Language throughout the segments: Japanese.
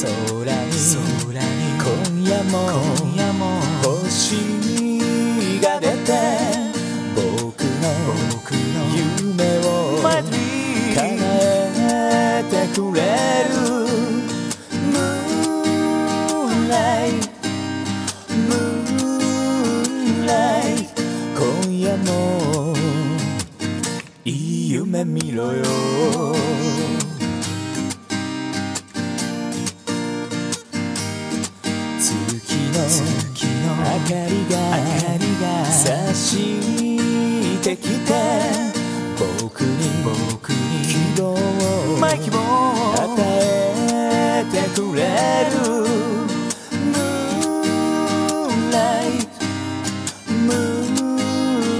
空に今夜も星が出て僕の夢を叶えてくれる Moonlight Moonlight 今夜もいい夢見ろよ 月の明かりが差してきて僕に希望を与えてくれる Moonlight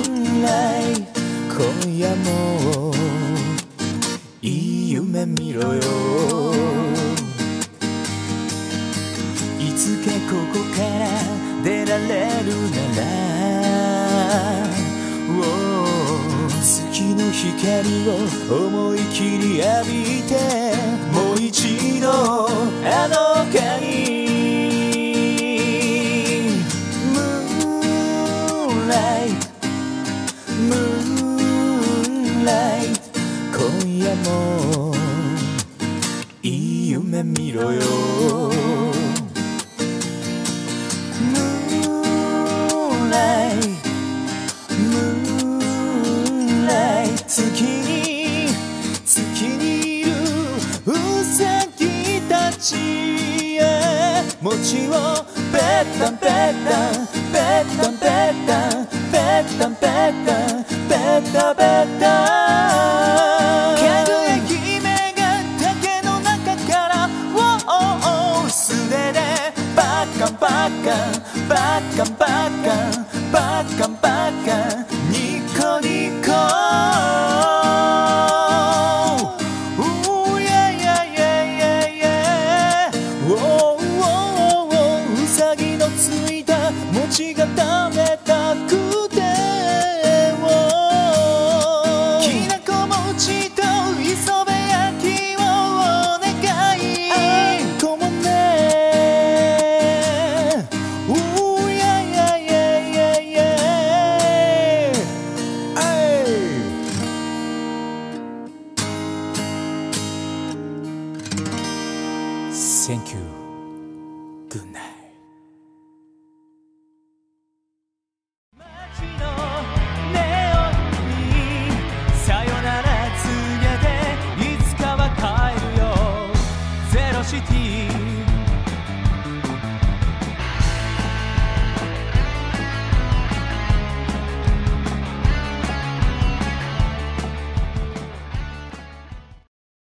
Moonlight 今夜もいい夢見ろよ いつかここから出られるなら 月の光を思い切り浴びて もう一度あの丘に Moonlight Moonlight 今夜もいい夢見ろよ 月にいるうさぎたちへ餅をぺったんぺったんぺったんぺったんぺったんぺったぺった輝き目が竹の中から素手でバカンバカンバカンバカンバカンバカンニコニコ She got down at